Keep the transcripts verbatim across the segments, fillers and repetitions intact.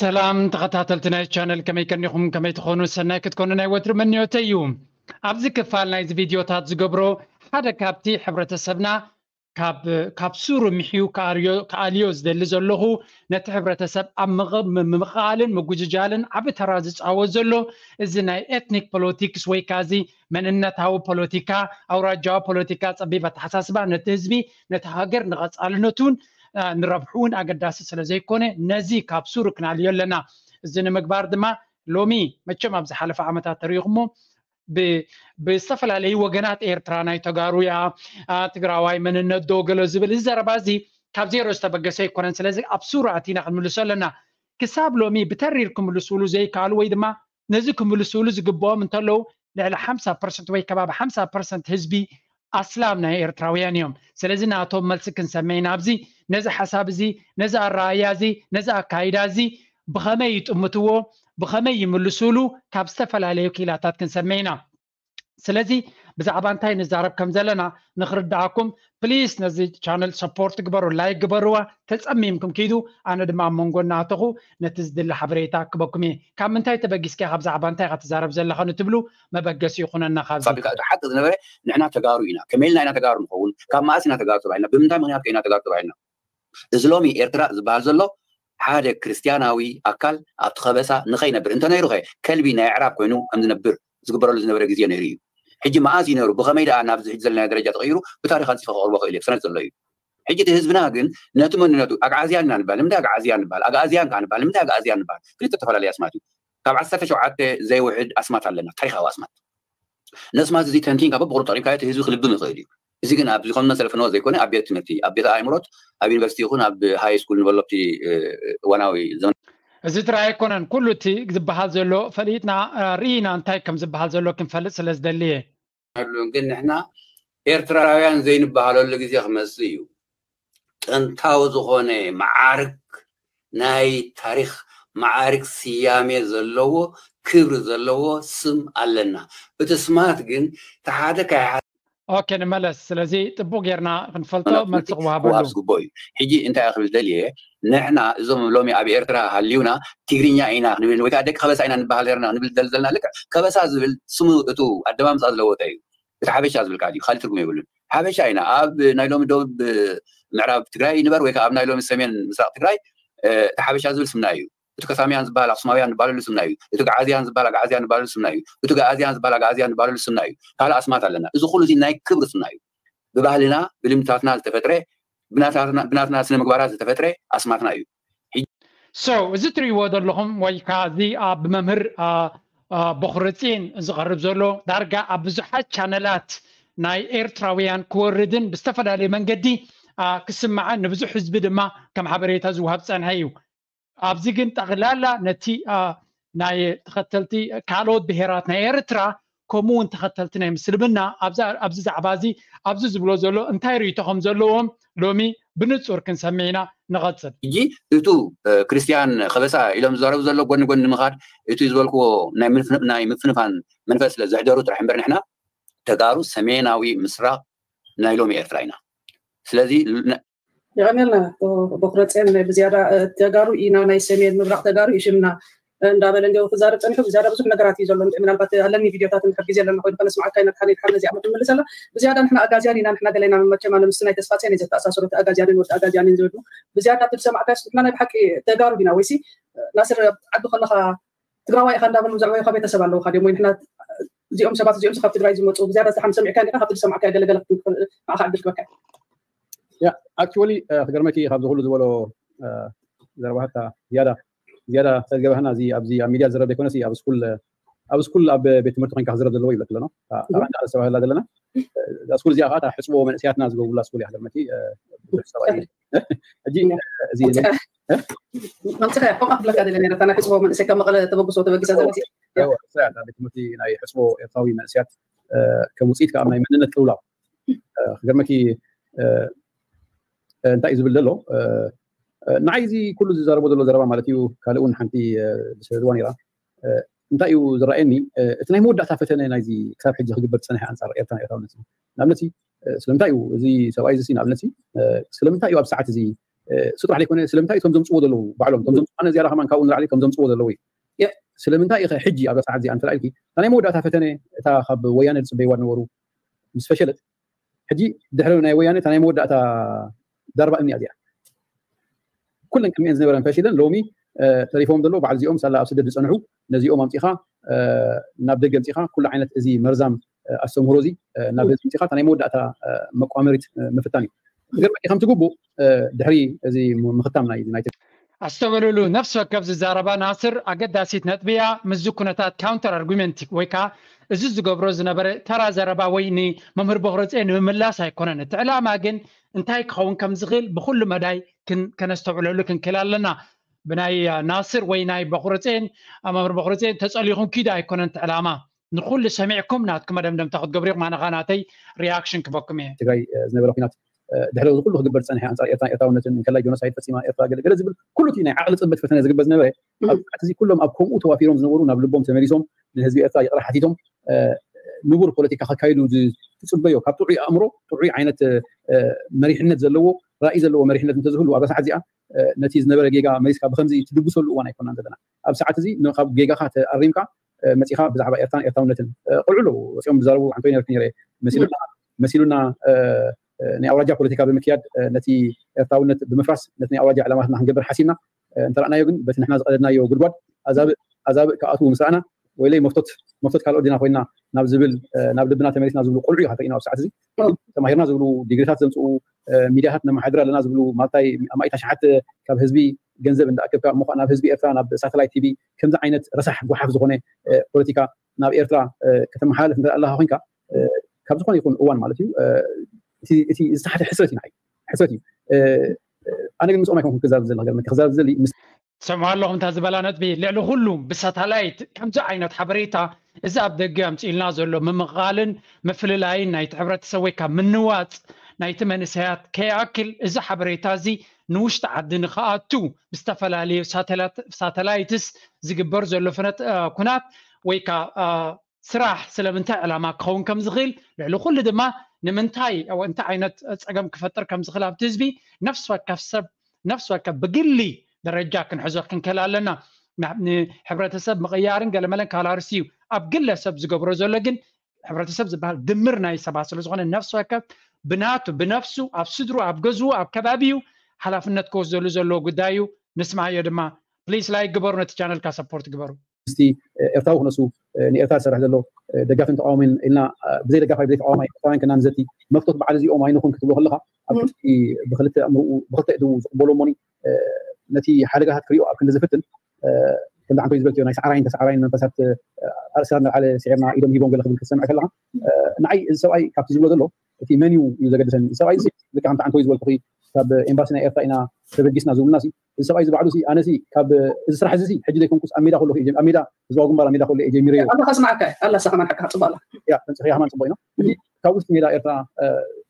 سلام تغطاتلتنا الشانل كمي كنيخم كمي تخونو سنة كتكوننا وترمنيو تيوم عبزي كفالنا إذ فيديو تاتز قبرو حدا كابتي حبرة سبنا كاب كابسور محيو كاريو كاليوز دل زلوه نت حبرة سب أمغ ممخالن مجوجالن عبترازج أو زلو إزناي إثنيك بوليتيكس ويكازي من النتاو بوليتيكا أو رجاو بوليتيكا صبيبة حساسبة نتهزبي نتهاجر نغطس على نتون نربحون أقداس سلزي كونه نزي كابسور كناليو لنا إزن مقبار دما لومي متشم أبزحلف عمتا تريغمو بسفل عليه وجنات إيرتراناي تجارويا تجراواي من الندوغل زبل الزربازي كابزيرو استبقسي كونان سلازي أبسورة عتينا خد ملسلنا كساب لومي بتريركم الرسول زي قالوا ويدما نزكم الرسول زي قبوا من تلو لعلى خمسة بالمية وي كباب خمسة بالمية هزبي أسلامنا إيرتراويان يوم سلازي ناتوم ملسكن سمينا بزي نزا حساب زي نزا الرايا زي نزا كايدا زي بخميت أمتوه بخمي ملسولو كابستفل عليه كيلاتات كنسمينا سلازي بزعبان تاي نزارب كمزلنا نخرج دعاكم بليس نزي channel سبورت كبروا لايك كبروا تسأميمكم كيدو أنا دمام منقول نعتقو نتزدل حبريتا كبكمي كم من تاي تبقيس كه بزعبان تاي غتزارب زل خانو تبلو ما بقيس يخونا نخاف صبي كده حتى نبى نحنا تجاروينا كملنا إنا تجارو نقول كم ماسنا تجارو تبعنا بمتى من يبقى إنا تجارو تبعنا إسلامي إرترا زبالزلو هذا كريستيانوي أكل أتخبصه نخينا بر أنت نيروه كلبي نعرف كونه عندنا بر زقبروا لازم نبرق زين نيري حجي ما عازين نيرو بخميل أنا بزح زلنا درجات غيره بتاريخ خمسة فخور وقيلي بسنة زلنا حجي تهزبنا جن نتمنى نتو أجازيان نبال مدا أجازيان نبال أجازيان كان بال مدا أجازيان نبال كل تتفعل عليه أسماته طبعا السفة شو عدت زي واحد أسمات علينا تاريخ وأسمات ناس ما زي تنتين كابو بقول طريقة تهزو خلي بدون غيري زيكن أبدي خلنا نسأل فنوز يكونه أبي أتمتي أبي تأمرت أبي ينفستي يكون أب هاي سكول نبلبتي وناوي زن. زيت رأي كونن كله تي زبهالزلو فليتنا رينا نتاعكم زبهالزلو كن فلس لازدليه. قلنا إحنا إيرتراويان زين بهالو اللي جزيخ مسيو. تنتاوز خونه معارك ناي تاريخ معارك سيامي زلوه كبر زلوه سم علنا. بتسمعت قلنا تحدك أوكي نملس لذي تبوغيرنا غنفلطو ملصقوها بلو وابسقو بوي حيجي انت اخي بالدلية نحنا زوم لومي عبي إرترا هليونا تيغرينيا عينا نبيل ويكا ديك خبس عينا نبهاليرنا نبيل دلزلنا لك خبس عزبيل سمو اتو الدمام ساز لو تايو بتحبش عزبيل كاديو خالي ترقم يقولون حبش عينا اب نايلوم دوب معراب تقراي نبر ويكا اب نايلوم السمين مساق تقراي تحبش عزبيل سمنايو اتو كساميان زبالا صماويان بالو سمنايو اتو عازيان زبالا عازيان بالو سمنايو اتو عازيان زبالا عازيان بالو سمنايو قال اسمات علينا اذا كل زي ناي كبر سمنايو بباهلنا بلمتاتنا التفتره بناتنا بناتنا سن مغبارات التفتره اسماتنا يو سو از تري وادر لهم ويكازي اب ممر بخرتين زغرب زلو دارغا ابزحات شانلات ناي ايرتراويان كوردن بستفدالي منجدي كسمع نبزو حزب دما كم حبريتا زوهب صن هيو أبزي جن تغلالا نتي آه ناي تختلتي كالود بهيرات ناي إرترا كمون تختلتنا مسلمنا أبزي أبزي زعبازي أبزي زبلو زلو انتايري تهم زلوهم لومي بنتصور كن سمينا نغتصد يجي إتو كريستيان خبسا إلهم زارو زلو قن قن مخار إتو يزولكو ناي منف ناي منفنفان منفس لزحدارو ترحم برنا إحنا تدارو سمينا وي مسرا ناي لومي إرتراينا سلذي يعني لنا بكرتين بزيادة تجارو إنا نيسمي المبرق تجارو يشمنا ندابل عندو فزارة أنا فزارة بس بنقرأتي زلنا من البات هلني فيديو تاتن كركيزي لنا نقول بنسمع كائنات حالي حالنا زي عمرت ملسلا بزيادة نحنا أجازيان إنا نحنا قلنا من مجمع المستناي تسفاتين إذا تأسسوا أجازيان ورد أجازيان زودنا بزيادة بتسمع كاش نحنا بحكي تجارو بنا ويسي ناصر عدو خلنا تجراوي خلنا بنزعوي خبيت سبالو خديمو إحنا زيهم سبات زيهم سخاف تجراي زي موت وبزيادة سحم سمع كائن إحنا خبت سمع كائن قلنا قلنا مع خالد الكوكب يا actually خدمتي خبز غلو زولو زربة حتى زيادة زيادة تجربة هنا زي أبزي أميديا زربة يكون زي أبز كل أبز كل أب بيتمرت عن كهزرة دلوقتي لك لنا طبعا على سواء هلا دلنا أسكول زي أخاطها حسبوا من سياحة ناس جوا ولا أسكولي خدمتي أجي زي منطقة كم أقبلك هذا لأن أنا حسبوا من سياحة مقالة تبغصوا تبغيس هذا زي أيوة ساعة بيتمرتي ناي حسبوا إطاوي من سياحة كموسيت كأمنا يمننا الأولى خدمتي انتي زبل دلو نعايزي كل زرب دلو زربا مالتيو كالون حنتي بسردواني را انتي زرائني اتناي مود داتا فتنه نايزي كساب حجي خجبرت سنه انصار ايرتان ايرتان نسي نابلتي سلمتايو زي سوايز سين نابلتي سلمتايو ابسعت زي سطرح ليكون سلمنتاي كم زمصود له بعلم كم أنا زيارة همان كون عليك كم زمصود له يا سلمنتاي إخا حجي أبغى ساعد زي أنت لقيتي أنا مو داتا فتنة تا خب ويانا نسبي ونورو مس فشلت حجي دحلونا ويانا أنا مو داتا دربة إني أديها كلن كم ينزل ولا فشلن لومي تليفون دلو بعد زيوم سلا أصدق بصنعو نزيوم أمتيخا نابدق أمتيخا كل عينة زي مرزام السمروزي نابدق أمتيخا أنا مو داتا مقامرة مفتاني غير ما يخمت جبو دحري زي مختامنا يونايتد استمرلو نفسه كبز زاربا ناصر اجد داسيت نتبيا مزو كنتات كاونتر ارغومنت ويكا ازز جبروز نبر ترى زاربا ويني ممر بغرز ان ملاس هيكون نتعلا ما جن انتاي كون كمزغل بكل مداي كن كنستعلو كن كلالنا بناي ناصر ويناي بغرزين ممر بغرزين تساليهم كيدا هيكون نتعلا ما نقول سمعكم ناتكم دمدم تاخذ جبريق معنا قناتي رياكشن كبكمي تجاي زنبرقينات دحلو كله قبر صنحي عن ايتاونتن كلا جونس عيد فسيما ايرترا قال زبل كله تينا عقل صبت فتنه زغبز نبره ابتزي كلهم ابكم توافيرهم زنورون ابلبهم تمريزهم للحزب ايرترا يقرحاتيتهم نبور بوليتيكا خكايدو تصبيو كاب طعي امره طعي عينه مريحنت زلو راي زلو مريحنت متزهلو ابا ساعه زيا نتيز نبره جيجا ميسكا بخمزي تدبسلو وانا يكون عندنا اب ساعه زي نخاب جيجا خات اريمكا متيخا بزعبا ايرتان ايتاونتن قلعلو سيوم زاربو عن توينر كنيري مسيلونا مسيلونا ني اوراجع بوليتيكا بمكياد نتي ارتاونت بمفرس نتي اوراجع علاماتنا هنقبر حسينا انت رانا يغن بس نحنا زقدنا يو غدواد عذاب عذاب كاتو مسانا ويلي مفتوت مفتوت قال ودينا خوينا ناب زبل ناب دبنا تمريتنا زبلو قلعي حتى انا ساعه زي تماهرنا زبلو ديغريتات زمصو ميدياهاتنا محاضره لنا زبلو مالتاي مايتا شحت كاب حزبي ገንዘብ እንዳቀብካ ምዃና ህዝቢ ኤርትራ ናብ ሳተላይት ቲቪ ከምዚ ዓይነት ረሳሕ ጓሓፍ ዝኾነ ፖለቲካ ናብ ኤርትራ ከተመሓለፍ እንዳላህ ኾንካ ካብ ዝኾነ ይኹን እዋን ማለት እዩ እቲ ዝተሓደ ሕስረት እዩ ናይ ሕስረት እዩ ኣነ ግን ምስኦም ኣይኮንኩን ክዛብ ዘለ ነገር ክዛብ ዘለ ሰምዓ ኣለኹም እንታ ዝበላነት ብልዕሊ ኩሉ ብሳተላይት ከምዚ ዓይነት ሓበሬታ እዚ ኣብ ደገ ኣምፅኢልና ዘሎ ምምቓልን ምፍልላይን ናይቲ ሕብረተሰብ ወይ ካብ ምንዋፅ ናይቲ መንስያት ከይኣክል እዚ ሓበሬታ እዚ نوشت عدن خاطو مستفلالي ساتلايت ساتلايتس زغبر زلو فنت كونات ويكا سراح سلمنتا علامه كون كم زغيل لعلو كل دما نمنتاي او انت عينت صقم كفطر كم زغيل اب تزبي نفس وكفسب نفس وكبقلي درجه كن حزق كن كلالنا حبرتسب مغيارن قال ملك كالارسيو اب قله سب زغبر زلو كن حبرتسب زبال دمرنا يسبع سلو زغن نفس وكف بناتو بنفسو اب صدرو اب غزو اب كبابيو حلافنت كوز زلو زلو قدايو نسمع يا دما بليز لايك قبروا نت channel كا سبورت قبروا استي ارتاو نسو ني ارتا سرح زلو دقاف انت عامين النا بزي دقاف بزي عامين فان كنا نزتي مفتوح بعد زي عامين نكون كتبوا خلها بخلت امرو بخلت ادو قبولو موني نتي حلقات كريو كنا زفتن كنا عم كيزبلتي نايس عراين تسعراين انتصرت ارسلنا على سعرنا ايدهم يبون قال لكم كسمع كلها نعي سواي كاب زلو زلو في منيو يزقدسن سواي لك عم تعن كويز بالقري كاب امباسنا ايرتاينا تبديسنا زولنا سي السبعي زبعدو سي انا سي كاب السرح زي حجي لكم كوس اميدا كله ايجي اميدا زواغم بار اميدا كله ايجي ميريو الله اسمعك الله سامعك حق صباله يا تنصحي حمان صبينا كابوس ميدا ايرتا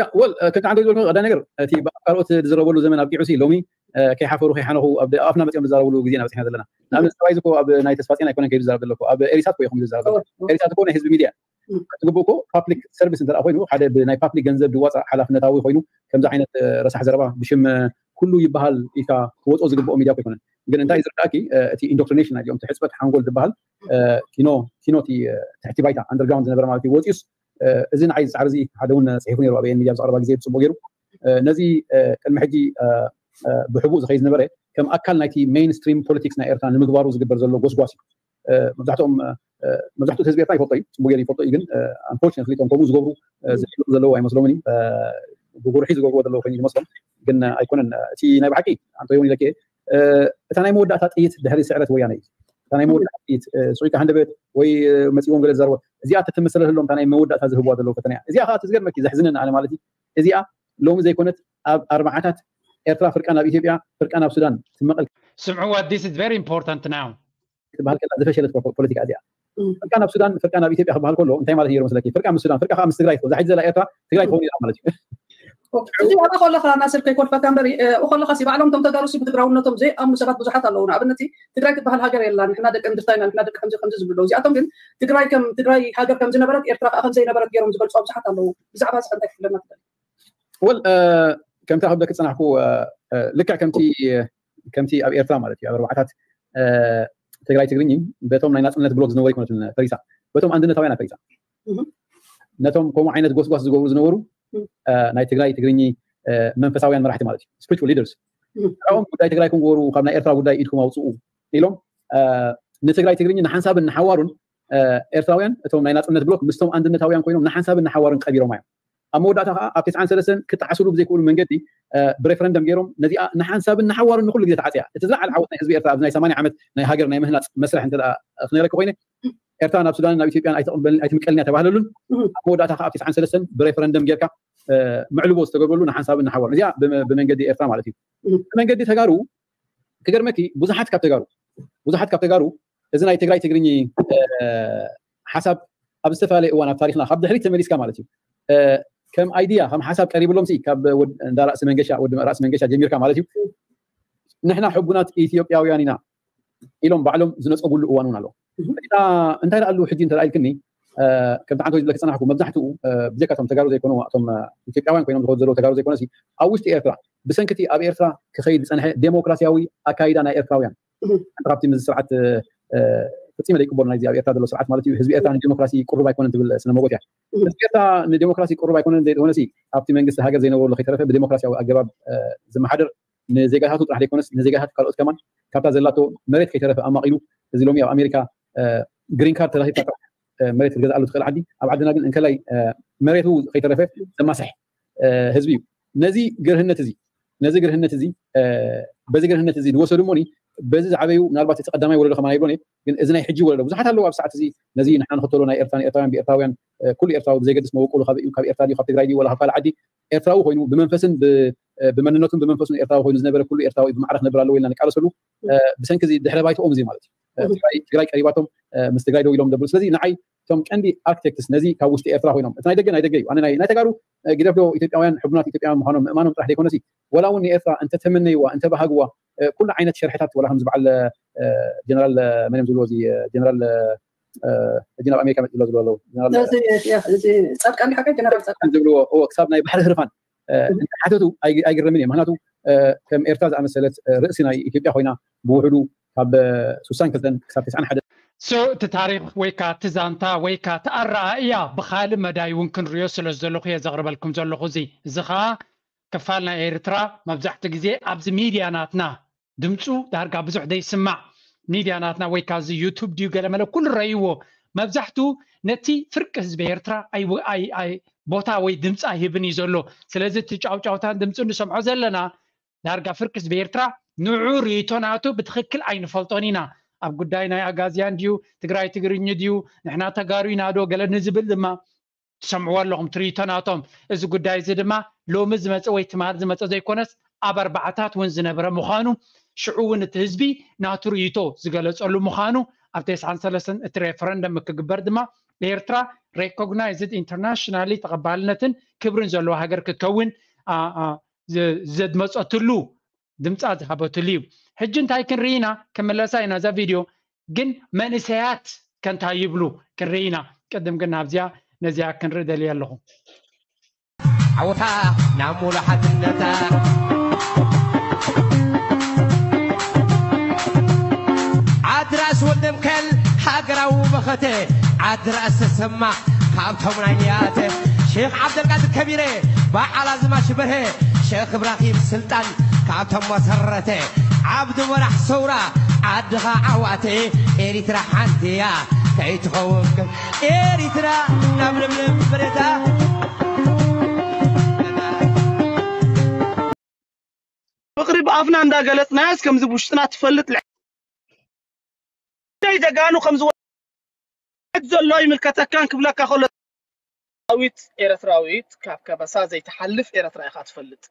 يا ول كنت عندي زول غدا نقر تي بقالوت زربولو زمن ابقي عسي لومي كيحافرو كيحنخو ابدا افنا متيم زربولو غزينا بس احنا دلنا نعم سوايزكو اب نايت سفاتينا يكون كيف زربلكو اب اريساتكو يكون زربلكو اريساتكو نحزب ميديا تقبوكو بابليك سيرفيس انت اخوينو حدا بناي بابليك جنزب دوات حلافنتاوي خوينو كمز عينت رسح زربا بشم كله يبهال ايكا ووتو زغبو ميديا يكون غن انت زرقاكي تي اندوكترينيشن اليوم تحسبت حنقول دبال كينو كينو تي تحت بايتا اندر جراوند نبر مالتي ووتيس ازين عايز عرزي حداونا صحيفوني ربعين ميديا زعربا زي تصبو غيرو نزي كلمه حجي بحبوز خيز نبره كم اكل نايتي مين ستريم بوليتكس نا ايرتان المغبارو زغبر زلو غوسغواسي مزحتهم مزحتو حزب ايرتان يفطي تصبو غيري يفطي كن انفورشنتلي كونكم زغبرو زلو اي مسلومني بغور حيز غوغو دلو خني مسلم كن ايكون تي ناي بحكي انطيوني لك اتاناي موداتا طيت دهري سعرت وياناي ثاني مود حقيت سويك عند بيت وي متيون قال زروا ازياء تتمثل لهم ثاني مود تاع زهبوا دلو فتنيا ازياء خاطر زغير مكي زحزننا على مالتي ازياء لهم زي كنت اربعاتات إيرترا فركانة بإثيوبيا فركانة بالسودان. سمعوا this is very important now. بهالكلا فشلت بوليتيكا ديا. فركانة بالسودان فركانة بإثيوبيا بهالكله أنتي ما تغيروا مثل كي فركانة بالسودان فركانة خامس تغريت وزحيت زلا إيرترا تغريت هوني الأمر تجي. زي هذا خلا خلا ناس الكل كل فتاة بري وخلا خسيب عليهم تم تدارس بتقرأون تم زي أم مسافات بزحات الله ونعم بنتي تقرأي بهالهجر يلا نحن ندك أندرتاين نحن ندك خمسة خمسة زبلو زي أتمكن تقرأي كم تقرأي هجر كم زين برد إيرترا أخذ زين برد جرم زبل صعب بزحات الله بزعب هذا عندك لما تقدر. وال كم تأخذ بدك سنة حكو لك كم تي كم تي أبي إيرترا مالتي أبي روحات تقرأي تقريني بتوم ناس من البلوغ زنوري كنا فريسة بتوم عندنا توينا فريسة نتوم كم عينة قوس قوس زنوري زنوري ناي تقرأي تقريني منفساويان مرحتي مالتي spiritual leaders رأوهم قداي تقرأي كونغورو قبلنا إيرترا قداي إيدكم أوصوا إلهم نتقرأي تقريني نحن ساب نحوارن إيرتراويان بتوم ناس من البلوغ مستوم عندنا توينا كوينهم نحن ساب نحوارن خبيرهم معهم أمور داتا أبتسع عن سلسن كنت عسولو بزي كل من جدي بريفرندم جيرهم نذي نحن ساب نحوار إنه كل جدي تعتيا تزرع العود نحزب إرتاء بناي سماني عمت ناي هاجر ناي مهنة مسرح أنت أخنيرة كوينة إرتاء أنا بسودان أنا بيتيبيان أيتم بل أيتم كلني أتباهلون أمور داتا أبتسع عن سلسن بريفرندم جيرك معلومات تقولون نحن ساب نحوار نذي بمن جدي إرتاء مالتي بمن جدي تجارو كجر مكي بزحات كاب تجارو بزحات كاب تجارو إذا ناي تجري تجريني حسب أبستفعل وأنا بتاريخنا خب دحريت مليس كمالتي كم ايديا هم حسب قريب لهم سي كاب دا راس منقشه ود راس منقشه جميركا مالتي نحنا حبونات اثيوبياوياننا الهم بعلهم زنصقبوا الوانونا له انت قالوا حجي انت رايكني كم تعانتوا لك صنحكم مبزحتوا بذكاتهم تجارو زي كونوا اتم اثيوبياويان كانوا بتوزروا تجارو زي كونوا سي او وسط ايرترا بسنكتي اب ايرترا كخيد صنح ديمقراطياوي اكايدانا ايرتراويان رابطي من سرعه تسمى ليك بورنايزي ابي ارتاد لسرعات مالتي حزب ارتاد ديمقراطي قرب يكون انت بالسنه موقت يعني ارتاد ديمقراطي قرب يكون انت هنا سي ابتي منجس هاجر زي نقول لك ترى بالديمقراطي او اجباب زي ما حدر نزيغاتو راح يكونس نزيغات قالوت كمان كابتا زلاتو مريت كيترف اما قيلو زي لوميا بامريكا جرين كارت راح يطلع مريت الجزء قالوت خل عدي اب عدنا ان كلاي مريتو كيترف زما صح حزبي نزي غرهنت زي نزي غرهنت زي بزي غرهنت زي وسلموني بزز عبيو نربط تقدمي ولا لخ ما يبوني اذا يحجي ولا بزحت له بساعه زي نزي نحن نخطلوا لنا ايرتان ايرتان بايرتاويان كل ايرتاو زي قدس ما وقولوا خبيو خبي ايرتادي خبي تجرايدي ولا خبال عدي ايرتاو هوينو بمنفسن بمننتهم بمنفسن ايرتاو هوينو زنبره كل ايرتاو بمعرف نبره له ولا نقالسلو بسنك زي دحره بايتو ام زي مالتي تجراي قريباتهم مستجراي دو يلوم دبل سلازي نعي تم عندي اركتكتس نزي كاوست ايرتاو هوينو انا يدقنا يدقيو انا ناي تجارو قدفلو ايتيوبياويان حبنات ايتيوبياويان مهانهم امانهم راح يكون نسي ولا اني ايرترا انت تمني وانت بهقوا كل عينة شرحتات ولا همز بعل جنرال مريم زلوزي جنرال جنرال امريكا زلوزي ولا جنرال سابق عندي حكايه جنرال سابق زلوزي هو كسبنا بحر هرفان حدثوا اي اي جرمني مهناتو كم ارتاز على مساله راسنا ايتيوبيا خوينا بوحدو كاب سوسان كلتن كساب تسعين حدا سو تاريخ ويكا تزانتا ويكا تارائيا بخال مداي يمكن ريوس للزلوخيه زغرب لكم زلوخزي زخا كفالنا إيرترا مبزحت جزء أبز ميديا ناتنا دمتو تهرجع بزح ده يسمع ميديا ناتنا ويكاز يوتيوب ديو قال ماله كل رأيوه مبزحتو نتي فركز بإيرترا أي أي أي بوتا وي دمت أيه بني زلوا سلازة تجاو تجاو تان دمتو نسمع زلنا تهرجع فركز بإيرترا نعوري تناعتو بتخكل عين فلطانينا أبغى داينا أجازيان ديو تقرأي تقرين ديو نحنا تجارينا دو قال نزبل لما سمعوا لهم تري تناعتهم إذا قداي زدما لو مزمت أو يتمار زمت أو يكونس أبر بعثات ونزنبر مخانو شعون التهزبي ناتوريتو زقلت أقول مخانو أبتس عن سلسن الريفرندم كجبردما إيرترا recognized internationally تقبلنتن كبرن زلوا هجر كتكون ااا زد مسأتلو دمت أذهب بتليو هجن تاي كن رينا كمل ساينا ذا فيديو جن منسيات كان تايبلو كن رينا قدم قلنا بزيا نزيا كن ردلي اللهم عوتا نعمل حد النتار عاد راس ولد مكل حقرا وبخته عاد راس السماع خامتهم عينياته شيخ عبد القادر كبيره باع على زما شبرهه شيخ ابراهيم السلطان خامتهم مسرته عبد ورح صوره عدها عواتي اريترا حنتيا كيتخوف اريترا نبلبلب بريتا بقرب أفنان دا قالت ناس كم زبوشتنا تفلت الع. إذا كانوا خمس و. الله يملكتها كان قبل كخلة. راويت إيرتراويت كاب كاب ساز يتحلف إيرترا يخاف تفلت.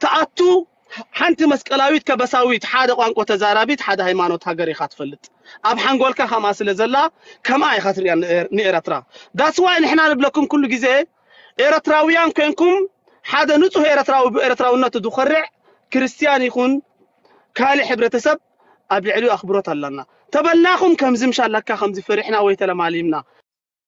تأتو حنت مسكلاويت كبساويت حدا قانقو تزارابيت حدا هيمانوت هاجري خاتفلت أب حنقول كخماس لزلا كم أي خاطر يعني نيرترا that's why نحن نبلكم كل جزء إيرتراويان كنكم حدا نتو إيرتراو إيرتراو نتو دخرع كريستياني يكون كالي حبر تسب أبي علو أخبرت لنا تبلناكم كم زمش الله كخمز فرحنا ويتلا معلمنا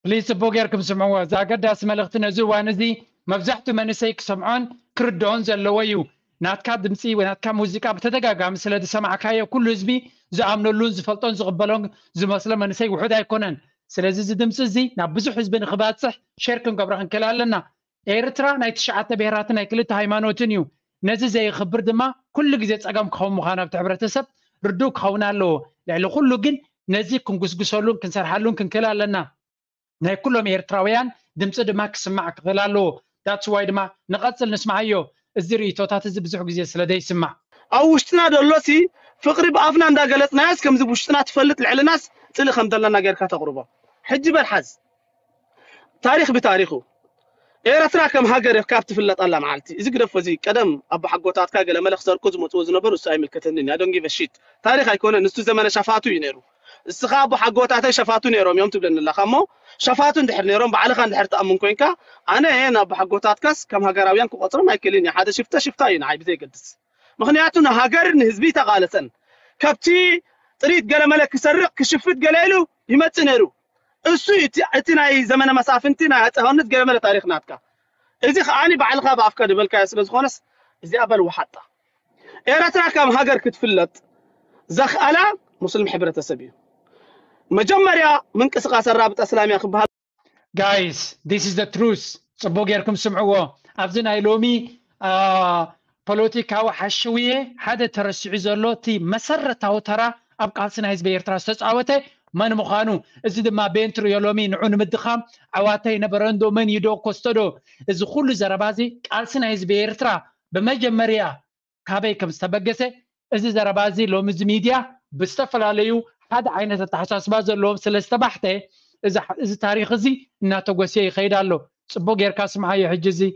ليس بوجركم سمعوا زاجد اسم الختنا زوا نزي مفزحتو منسيك سمعان كردون زلويو ناتك دمسي وناتك موسيقى بتدقاقام سلا تسمعك هاي كل هزبي زعملون زفلطون زغبلون زمسلا منسي وحد هيكونن سلا زي دمس زي نابزو حزب نخبات صح شاركن قبرخن كلالنا إيرترا ناي تشعة بهراتنا كلتا هيمانوتنيو نزي زي خبر دما كل جزيت تسقام كهم مخانا بتعبر تسب ردو كخونا له لعلو كله جن نزي كنقسقسولون كنسرحلون كنكلالنا ناي كلهم إيرتراويان دمس دما كسمعك غلالو that's why دما نقتل نسمعيو الزري توتات الزبزح جزية سلدي سمع أو وشتنا دلوسي فقري بأفنا عند قالت ناس كم زب وشتنا تفلت العل ناس تلي خم دلنا غير كتغربة حج بالحز تاريخ بتاريخه إيرترا كم هاجر كابت فلت الله معلتي إذا قرف وزي كدم أبو حقوتات كاجل ملخ صار كزمة وزن برس أيمل كتنني I don't give a shit تاريخ هيكون نستو زمن شفاعته ينيرو السخاء أبو حقوتات شفاعته ينيرو يوم تبلن الله خمو شفاعته ندحر نيرو بعلقة ندحر تأمن كونكا أنا هنا أبو حقوتات كاس كم هاجر ويان كقطر ما يكلني هذا شفته شفته ينعيب زي قدس مخنياتنا هاجر نهزبيته غالة كابتي تريد قال ملك يسرق كشفت قاليلو يمت نيرو السوي تناي زمن مسافنتنا هنت قال ملك تاريخ ناتكا إذا خاني بعلقة بأفكار بالكاس لزخونس إذا قبل وحطة إيرترا كم هاجر كتفلت زخ ألا مسلم حبرة سبيه مجمريا من كسقة سرابة أسلامي أخبها guys this is the truth صبوا غيركم سمعوه أفزنا إلومي آه بوليتيكاو حشوية هذا ترسع زلوتي مسرته ترى أبقى سنة هيز بيرتراسس عوته من مخانو إذا ما بينترو يلومي نعون مدخام عواتي نبرندو من يدو كوستدو إذا كل زربازي قالسنا هيز بيرترا بمجمريا كابيكم استبقسي إذا زربازي لومز ميديا بستفلاليو هذا عينة التحساس بازل لهم سلستبحته إذا إذا تاريخ زي ناتوقسي خير الله صبوا غير كاس معايا حجزي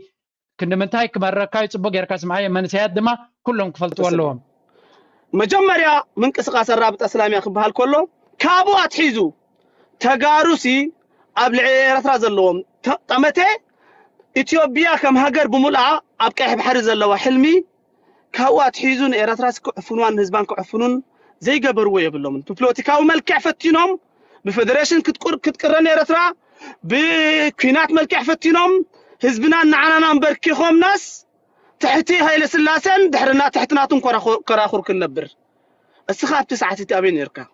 كنا من تايك مرة كاي صبوا غير كاس معايا من سيادما كلهم كفلتوا لهم مجمريا من كسقاس الرابط الإسلامي أخبها الكلهم كابو أتحيزو تجارسي قبل إيرترا زلهم تمته إثيوبيا كم هجر بملعة أبكي بحرز الله وحلمي كابو أتحيزون إيرترا فنون هزبان كفنون زي قبروية باللومن ببلوتيكاو ملكع فتينهم بفدريشن كتكر كتكرن إيرترا بكينات ملكع فتينهم هزبنا نعنانا نبركيهم ناس تحتي هاي لسلاسن دحرنا تحتناتهم كراخور كنبر السخاب تسعة تابين إيركا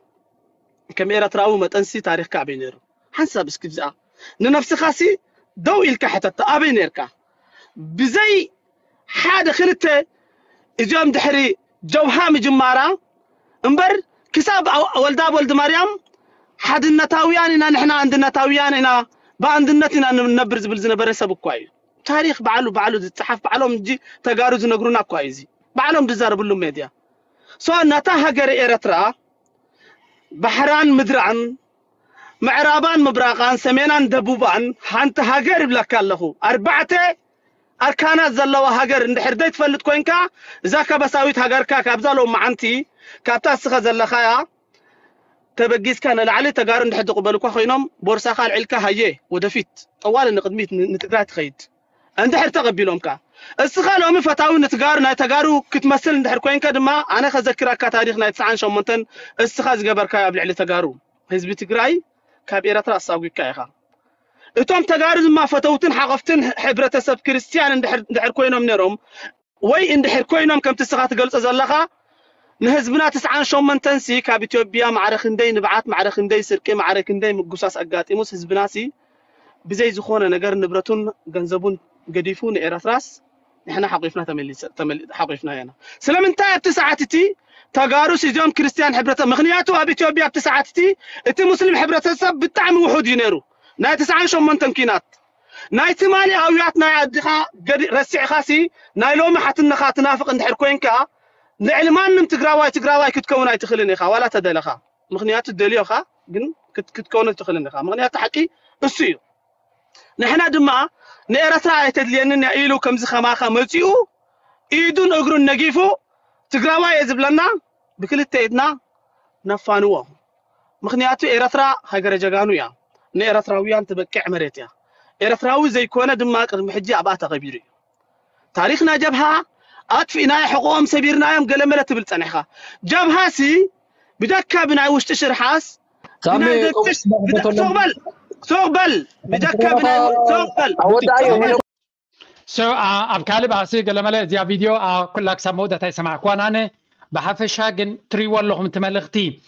كم إيرتراو ما تنسي تاريخ كابين إيرو حنساب سكبزاء ننفس خاسي دوي الكحتة تابين إيركا بزي حاد خلته إجام دحري جوهام جمارة امبر كساب ولداب ولد مريم حد النتاوياننا نحن عند النتاوياننا باندنتنا نبرز بالزنبر يسبك كويس تاريخ بعلو بعلو الصحف بعلهم جي تجارز نقرونا كويسي بعلهم بزار باللو ميديا سو نتا هاجر إيرترا بحران مدرعن معرابان مبراقان سمينان دبوبان حنت هاجر بلاك الله أربعة أركانات زلوا هاجر ندحر ديت فلت كوينكا ذاك بساويت هاجر كاك أبزالو معنتي كابتا سخة زلخايا تبجيز كان العلي تجارن حد قبلك وخينام بورسا خال علكا هاي ودفيت أولا نقدميت نتجرات خيد عند حر تقبلهم كا السخالهم فتاو نتجارنا تجارو كتمثل عند حر كوين كدما أنا خذكرك كتاريخنا تسعين شمنتن السخاز جبر كا قبل علي تجارو حزب تجراي كبيرة رأس أوجي كايها إتوم تجارز ما فتاوتن حقفتن حبرة سب كريستيان عند حر عند حر كوينام نرم وين عند حر كوينام كم تسخات جلس زلخا نهزبنا تسعان شومن تنسي كاب إثيوبيا معرخندي نبعات معرخندي سركي معرخندي مقصاص أقاتيموس هزبناسي بزي زخونة نجار نبرتون جنزبون قديفون إيرتراس نحن حقيفنا تمليس تمل حقيفنا هنا سلام انتهى بتسعتي تجارس جام كريستيان حبرته مغنياته أبي تبي بتسعتي أنت مسلم حبرته سب بالتعم وحود ينيرو ناي تسعين شو من تمكينات ناي تمالي أويات ناي عدها رسيع خاسي ناي لو محتنا خات نافق عند حركوين كها نعلمان نم تجراواي تجراواي كتكوناي تخليني خا ولا تدل خا مغنيات الدليل خا جن كت كتكون تخليني خا مغنيات حقي السيو نحنا دماء نأرثا يتدلين نعيلو كم زخما خمتيو إيدون أجرن نجيفو تجراواي يزبلنا بكل تيدنا نفانوه مغنياتو إرثا هجر جانويا نأرثاويا تبكي عمرتيا إرثاوي زي كونا دماء قد محجي أبعتها غبيري تاريخنا جبهة أطفئنا حقوم سبيرنا يوم قلمنا تبلتنحها جبهة سي بدك بنعي وش تشر حاس بنعي تقبل تقبل بدك بنعي تقبل سو أبكالي بعسي قلمنا زيا فيديو كلك سمودة تسمع كواناني بحفشها جن تري واللهم تملغتي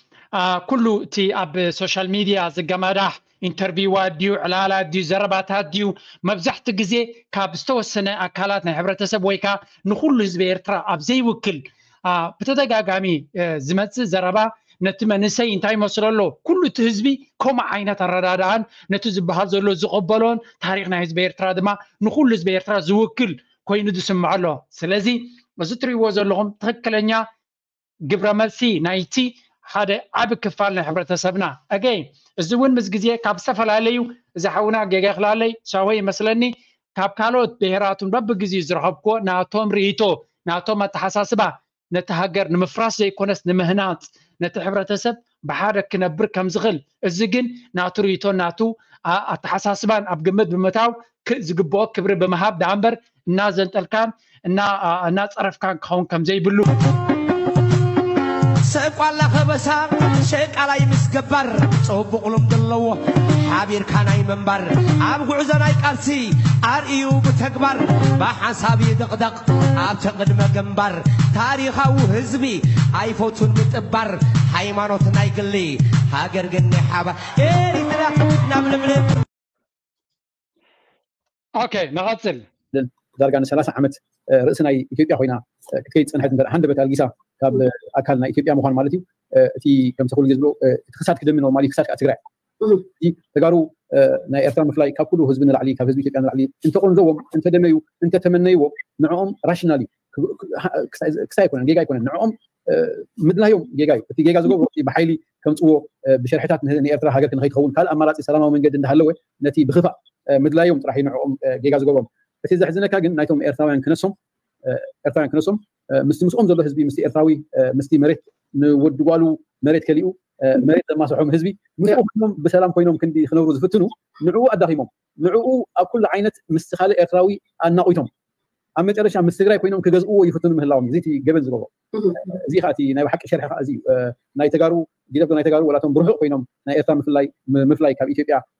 كله تي أب سوشيال ميديا زجمارح انترفيوات ديو علالات ديو زرباتات ديو مبزحت قزي كابستو السنة اكالاتنا حبرة سبويكا نخول لزبير ترى ابزي وكل آه بتدقى قامي آه زمت زربا نتما نسي انتاي مصرالو كل تهزبي كوم عينة الردادان نتزب هازولو زقبالون تاريخنا هزبير ترى دما نخول لزبير ترى زوكل كوينو دو سمعالو سلازي وزتري وزولهم تغكلنيا قبرا ملسي نايتي هذا عب كفالنا حبرة سبنا أجي الزوين مزجزية كاب سفل عليه إذا حونا جيجا خلالي سوي مثلاً كاب كالوت بهراتون رب جزية زرهبكو نعطوم ريتو نعطوم تحساسبه نتهجر نمفرس يكونس نمهنات نتحبرة سب بحرك نبر كم زغل الزجن نعطو ريتو نعطو أتحساسبان أبجمد بمتاو زجبوا كبر بمهاب دعمبر نازل تلكام نا ناس عرف كان كون كم زي بلو سأبقى على خبسها شيك علي مسكبر صوبق لهم دلوه حابير كاناي منبر أبقى عزناي كالسي أرئيو بتكبر بحسابي دقدق أبتقد مجنبر تاريخه وهزبي أي فوتون متبر حيمانوت نايقلي هاجر جني حبا إيريتريا نبل بلب أوكي نغطل درجان ثلاثة عمت رأسنا يجيب يحوينا كتير أنحت هندبة الجيسة كابل أكلنا إثيوبيا مخان مالتي في كم تقول جزبلو خسارة كده من المالي خسارة أتجرع دي تجارو نائرتنا مخلاي كابلو هزبنا العلي كهزبي كأن العلي أنت قلنا ذوب أنت دميو أنت تمنيو نعم راشنالي كسا كسا يكون جيجا يكون نعم مدنا يوم جيجا في جيجا زوجو بحالي كم تقول بشرحتات نائرتنا حاجة كنا خيطون كل أمارات السلامة ومن جد نهلوه نتي بخفاء مدنا يوم راح ينعم جيجا زوجو بس إذا حزنا كأن نايتهم إرثاويان كنسهم إرثاويان كنسهم مستي مسؤوم زلوا حزبي مستي إرثاوي مستي مريت نودوالو مريت كليو مريت ما صحهم حزبي مسؤومهم بسلام كوينهم كندي خنورو زفتنو نعو أداهيمهم نعو أكل عينة مستخال إرثاوي الناقيتهم أما ترشح مستقرأ كوينهم كجزءو يفتنو مهلاهم زيتي قبل زلوا زي خاتي ناي بحكي شرح أزي ناي تجارو جلبنا ناي تجارو ولا تنبرهق كوينهم ناي إرثاوي مثلاي مثلاي كاب إثيوبيا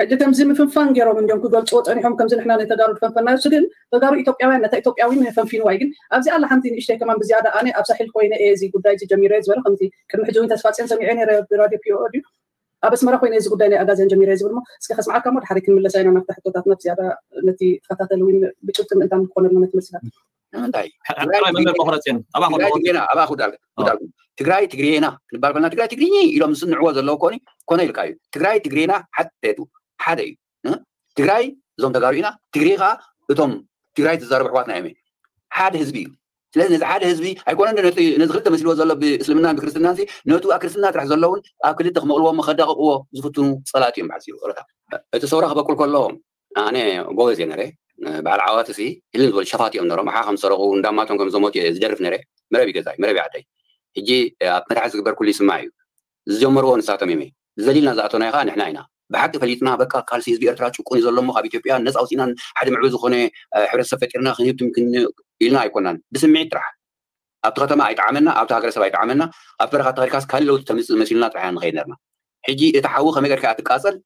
حتى تمزيم فنفان جرو من يوم كقول صوت أنا يوم كمزين إحنا نتجارو فنفان ناس جن تجارو إثيوبياوي نتا إثيوبياوي من فنفين وايجن أبزي الله حمتين إشتى كمان بزيادة أنا أبصح الكوينة إيه زي قداي زي جميرة زبالة حمتي كم حجوين تسفاتين سمعيني راديو بيو أديو أبس مرة كوينة زي قداي أجازين جميرة زبالة سكخس معك مرة حركين من لساني أنا فتحت قطعة بزيادة التي فتحت لوين بتشوف من قدام كونر من متمسكة داي أنا من المخرجين أبغى أخذ هنا أبغى أخذ على تقرأي تقرينا بالبلنا تقرأي تقريني إلهم صنع عوض الله كوني كوني الكايو تقرأي تقرينا حتى تو حداي تقرأي زم تقارينا تقريها بتم تقرأي تزارب حواتنا عمي حد حزبي لازم إذا حد حزبي هيكون عندنا نت نزغلت مثل عوض الله بإسلامنا بكريستنا زي نتو أكريستنا ترح زلون أكلت تخمق الله مخدق هو زفتون صلاتي معزيو تصورها بقول كلهم أنا جوزي نري بعد عواتسي اللي نقول شفاتي أمنا رمحا خمسة رغون داماتهم كم زموتي زجرف نري مربي كذاي مربي عداي يجي متعز كبر كل يسمعيو زجمرون ساعة ميمي زليلنا زعتنا يا خان إحنا هنا بحق فليتنا بكا كالسيز بإرتراج وكوني زلهم خابي تبيع الناس أو سنان حد معوز خني حرس سفكرنا خنيبت يمكن إلنا يكونن بسمعي ترح أبتغتما أيتعاملنا أبتغرس أيتعاملنا أبتغرس تغركاس كله تمس مسيلنا عن غيرنا حجي يتحوّخ ميجر كأتكاسل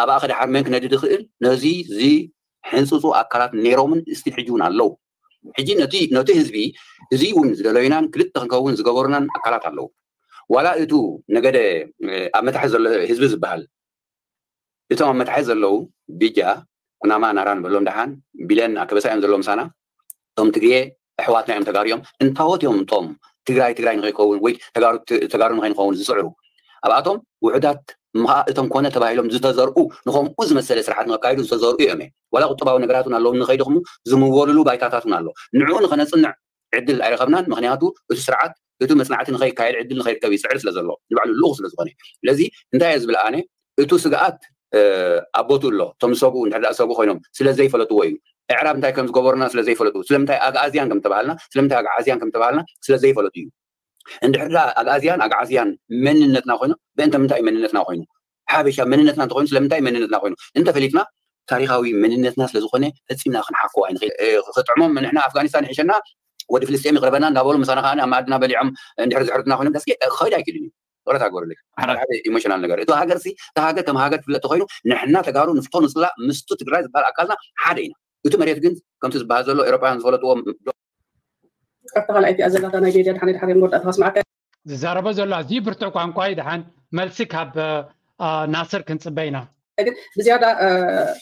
أبا آخر حرمك نجد دخل نزي زي حنسوسو أكلات نيرومن استحجون اللو حجي نتي نتهزبي زي ونزل لينان كل تغكون زجورنا أكلات اللو ولا إتو نجد أمتحزل هزب زبال إتو أمتحزل لو بيجا نما نران بلوم دهان بلن أكبس أيام زلوم سنة توم تجيه أحواتنا يوم تجاريهم انتهت يوم توم تجاري تجاري نغيكون ويت تجار تجارون غينكون زسعرو أبعتهم وعدات ما أتهم كونه تبايلهم زتزارو نخم أزمة سلسلة حد نقايد زتزارو إيمه ولا قطبا ونقراتنا اللون نغيدهم زمورلو بايتاتنا اللون نعون خنا صنع عدل عرقبنا مغنياتو السرعات يتو مسنعات نغير كايد عدل نغير كبيس عرس لزلو نبعلو اللغز لزغني الذي انتهز بالآن يتو سقعات أبوتو الله تمسكو نحدا أسبوع خينهم سلا زي فلتوين إعراب نتاعي كم تقبرنا سلا زي فلتو سلا نتاعي أجازيان كم تبعلنا سلا نتاعي أجازيان كم تبعلنا سلا زي فلتو عند حدا أجازيان أجازيان من النتنا خينه بأنت متاعي من النتنا خينه حابش من النتنا تخين سلا متاعي من النتنا خينه أنت فليتنا تاريخوي من النتنا سلا زخنه تسمينا خن حقوا عن غير خطعمهم من إحنا أفغانستان عشنا ودي فلسطين غربنا نقبلهم مثلا خانة أمادنا بليعم عند حدا حدنا خينه بس كي خير أكيدني ولا تقول لك هذا هذا ايموشنال نجار تو هاجر سي تهاجر كم هاجر في التخينو نحنا تجارو نفتون نصلا مستو تجراي زبال اكلنا حدينا تو مريت كنت كم تزبازلو ايروبان زولتو كتغال اي بي ازلنا نيجيريا حني حري مرد اتواصل معك زاربا زلا زي برتو قانقاي دحن ملسك هب ناصر كنت بينا بزياده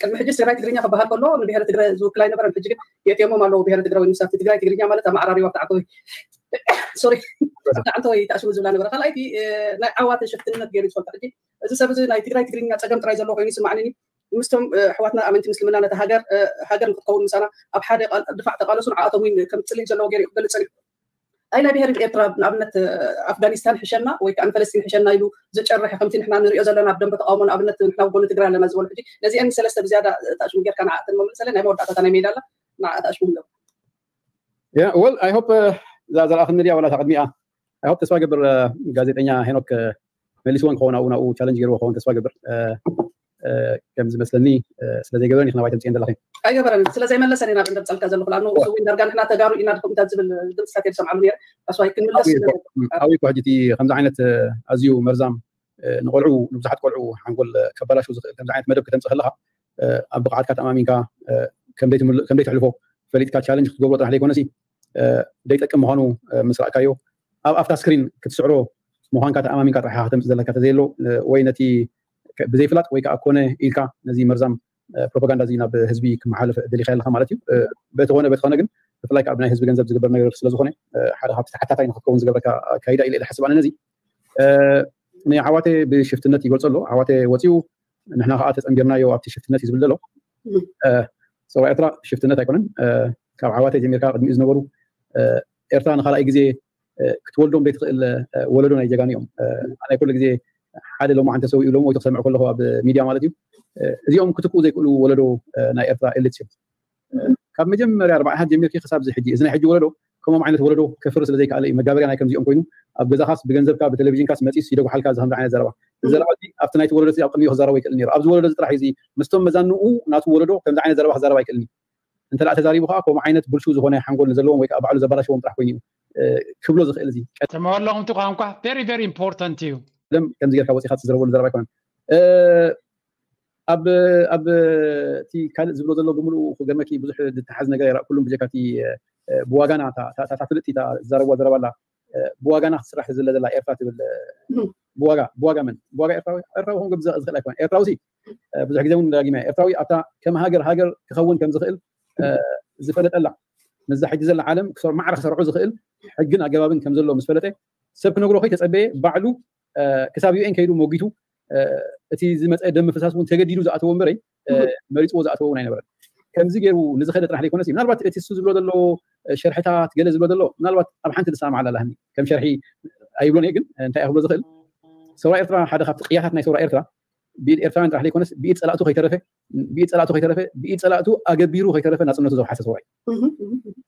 كلمه حجي سراي تجرينا فبهر كله اللي بهر تجرا زو كلاي نبر الحجي يتيمو مالو بهر تجرا ومسافه تجرا تجرينا مالته معراري وقتعطوي سوري أنتوي تأشوا زولان برا خلاص أيدي عواتي شفتنا تجاري صوت عادي إذا سبز ناي تجاري تجاري ناس أجمع تراي زلوا قيني سمعني مستم حواتنا أمنت مسلمنا أنا تهاجر هاجر متقول مثلا أبحر دفعت قالوا سرعة طويل كم تسلي زلوا جاري قبل تسلي أين بهر الإطراب نأبنة أفغانستان حشنا ويكأن فلسطين حشنا يلو زج الرح خمسين إحنا نريد زلنا نبدأ بتقاومنا أبنة نحن وقولنا تجاري لما زول عادي لازم أني سلست بزيادة تأشوا جاري كان عقد المهم سلنا ما ودعت أنا ميدالا مع تأشوا له. Yeah, well, I hope. لا زال أخذنا ريا ولا تأخذ مئة. I hope تسوى قبل جازيتنا هناك مليسون خونا ونا أو challenge جرو خون تسوى قبل كم زمسلني سلزي قبلني خنا وايد متين دلخين. أي قبل سلزي ما لسنا نبدأ بسال كذا لو خلانو سوين درجان خنا تجارو إن أدخل تجذب الدم سكتير سمعوني أسوي كن ملص. أوي كوجتي خمسة عينة أزيو مرزام نقولعو نبزحت قلعو حنقول كبلاش وز خمسة عينة مدرب كتم سخلها أبقعات كات أمامي كا كم ديت كم ديت حلفو فليت كا challenge قبل تروح ليك ونسي. ديتك مهانو مسرع كايو أو أفتح سكرين كتسعره مهان كات أمامي كات رح يهتم زلك كتزيلو وينتي بزي فلات ويك أكونه إلكا نزي مرزم propaganda زينا بحزبي كمحلف دلي خيال خمالتيو بتوانه بتخانقن فلايك أبناء حزب جنزب زقبر نجار سلزخونه حدا حتى حتى تاني خطكون زقبر كا كايدا إلى حسب أنا نزي نيا عواتي بشفت النتي قلت له عواتي وتيو نحن عاتس أمجرنايو أبتي شفت النتي زبلله سواء أترى شفت النتي كونن كعواتي جميل كا قدم إذن ورو إرثان خلا إجزاء كتولدهم بيت ولدهم يجانيهم أنا كل إجزاء حدا لو ما عنده سوي يلوم ويتخسر مع كلها بميديا مالتيو اليوم كتكو زي كلو ولدو نا إرثا اللي تشوف كم مجمع مرة أربعة حد جميل كي خساب زي حجي إذا حجي ولدو كم ما عنده ولدو كفرس لذيك على مجابر أنا كم زي أم كينو أبجزاء خاص بجنزب كاب تلفزيون كاس ماتيس يدو حال كاس هم عين زرابة زرابة دي أفتنايت ولدو زي أقمي خزارة ويك النير أبز ولدو راح يزي مستم مزنو ناتو ولدو كم عين زرابة خزارة ويك النير أنت لا تزاري بخاك ومعينت برشوز هنا حنقول نزلهم ويك أبعلوا زبالشهم راح ويني كبلوا زخ إلزي. تمام والله هم تقعون كه very very important to you. لم كان زيك كواسي خاص زرابون زرابي كمان. أب أب تي كان زبلوا زلوا بملو خدمة كي بزح دتحزن جاي كلهم بجكاتي بواجنا تا تا تعتلتي تا زرابو زرابا لا بواجنا صراحة زلا زلا إرفات بال بواجا بواجا من بواجا إرفاوي إرفاوهم قبل زخ زخ كمان إرفاوي بزح جداون جماعة إرفاوي أتا كم هاجر هاجر كخون كم زخ زفلت ألا نزح حجز العالم كسر معرخ سرعو زخيل حقنا جوابن كم زلوا مسفلته سبك نقولوا خي تسبي بعلو كساب يو إن كيلو موجيتو أتي زي ما تقدم فساس وانت جديدو زعتوه مري مريت وزعتوه ونعنا برد كم زجرو نزح حجز راح ليكون نسي نالبات أتي سوز بلاد الله شرحتها تجلس بلاد الله نالبات أبحنت السلام على لهني كم شرحي أيبلون يجن أنت أخبر زخيل سواء إرترا حدا خبط قيادتنا سواء إرترا بيت إرتفاع راح ليكون بيت سلعته خيترفه بيت سلعته خيترفه بيت سلعته أجبيره خيترفه ناس الناس زور حساس وعي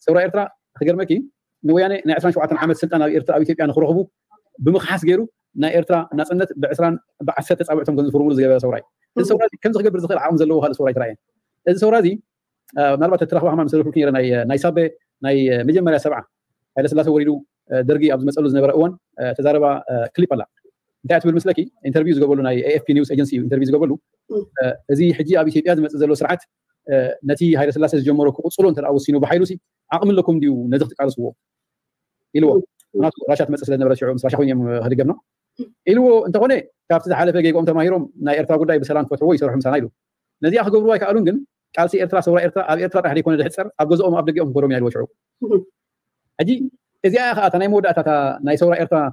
سورة إرتفاع خير مكين نويانه نعسران شو عتن عمل سنتنا بإرتفاع ويتبي أنا خروجه بمخحس غيره نا إرتفاع ناس الناس بعسران بعسات تسعة وعشرين كنز فرمول زجاجة سورة السورة كم زخير برزخير عام زلوا هالسورة تراين السورة دي نربط الترخوة هم مسلوك كنير ناي ناي سبعة ناي مجمع سبعة هذا سلاسة وريدو درجي أبز مسألة زنبرة أون تزاربا كليب الله دعت بالمسلكي انترفيوز قبلنا أي إف بي نيوز إيجنسي انترفيوز قبله زي حجي أبي شيء أزمة زلوا سرعة نتي هاي السلاسل جمهوركم وصلون ترى أو السينو بحيروسي عقم لكم ديو نزقتك على سوق إلو ناتو رشات مسألة زنبرة شعوب مسرحون يوم هذي قبلنا إلو أنت هنا كابتن حلفة جاي قوم تماهيرهم ناي إرتاقو داي بسلام فتوى يسرحهم سنايلو نزي أخذ قبلوا كألونجن قال سي إرتاق سورة إرتاق أبي إرتاق أحد يكون الحسر أبجزء أم أبلغ أم كروم يعني وشعوب عجيب إذا أخذت أنا مود أتاتا نايسورة إرتا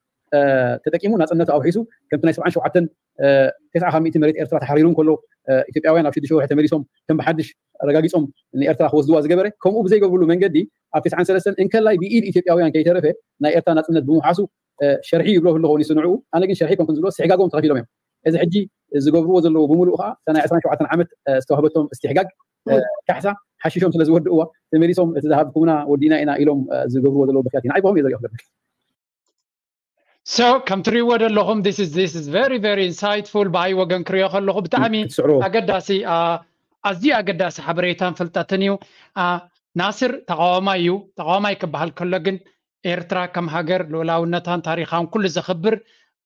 تتكيمون أتنت أو حيسو كم تناي سبعين شو عتن تسعة خميت مريت إرتا تحريرون كله إثيوبياوين أبشد شو حتى مريسهم كم بحدش رجاجيسهم إن إرتا خوز دواز جبره كم أبزي قبلوا من جدي أبتس عن سلسلة إن كلا بيئيد إثيوبياوين كي تعرفه نا إرتا نتمنى بمحاسو شرحي يبلوه اللغة ونصنعوه أنا لكن شرحي كم كنزلوا سحجاج قوم تغفيلهم يوم إذا حجي إذا قبلوا وزلوا بمولوها سنة عشان شو عتن عمت استوهبتهم استحجاج كحسة حشيشهم تلزوه الدقوة مريسهم تذهب كونا ودينا إنا إلهم إذا قبلوا وزلوا بكاتين عيبهم إذا يأخذون. So come to reward Allahum. This is this is very very insightful. By wagan kriya Allahum ta'ami. Agadasi ah asdi agadasi habritan filtataniu ah Nasir ta'amayu ta'amaik bahal kullagin Ertra kam hager lolaunatan tarikhan kull zakhbir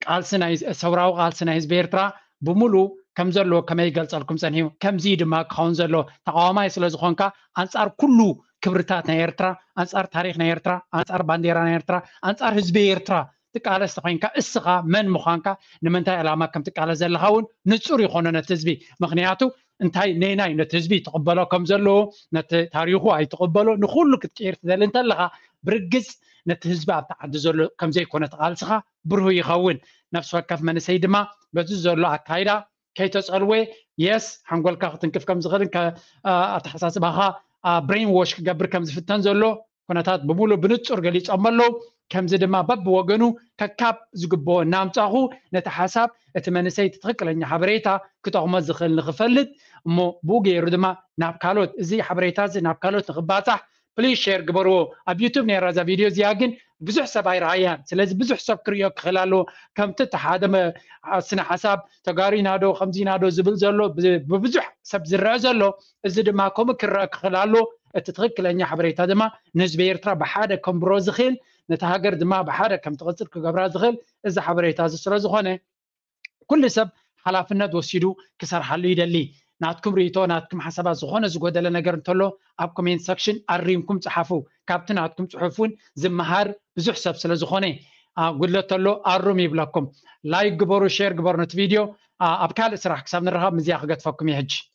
qalsina sawraw qalsina hizbertra bumulu kam zallo kamay galsalkum sanhiu kam zid ma khanzallo ta'amay selazkhonka ansar kullu kibritat na Ertra ansar tarikh na Ertra ansar bandera na Ertra ansar hizbi Ertra تقال استخينك اسقا من مخانك نمنتاي علامه كم تقال زلهاون نصور يكون نتزبي مخنياتو انتاي نيناي نتزبي تقبلو كم زلو نت تاريخو اي تقبلو نخلو كتقير تدل انت لها برجز نتزبا تعد زلو كم زي كون تقالسخه برهو يخون نفس وكف من سيدما بز زلو اكايدا كي تصلوي يس حنقول كا تنكف كم زغل ك اتحساسبها برين واش كغبر كم زفتن زلو كوناتات بمولو بنصور غلي يصملو كم زد ما بب وجنو ككاب زجبو نام تاعو نتحاسب اتمنى سيد تتركل إن حبريتها كتعمل زخل نخفلت مو بوجي ردما نابكالوت زي حبريتها زي نابكالوت نخباتها بليز شير جبرو أبيوتيوب نيرازا فيديو زياجن بزح سب عيرعيان سلز بزح سب كريوك خلاله كم تتحادم سنة حساب تجارين هادو خمسين هادو زبل زلو بزح سب زرازلو زد ما كم كريوك خلاله تتركل إن حبريتها دما نزبير ترى بحدا كم بروزخيل نتهاجر دما بحرة كم تغسل كجبرات دخل إذا حبريت هذا السرز خانة كل سب حلافنا دوسيدو كسر حليد اللي ناتكم ريتو ناتكم حسب زخانة زوجة لنا جرنت له أبكم ين سكشن أريمكم تحفوا كابتن ناتكم تحفون زمهار بزح سب سلا زخانة قلت له أرمي بلاكم لايك جبرو شير جبرو نت فيديو أبكال سرح كسبنا رهاب مزيح قد فكم يهج.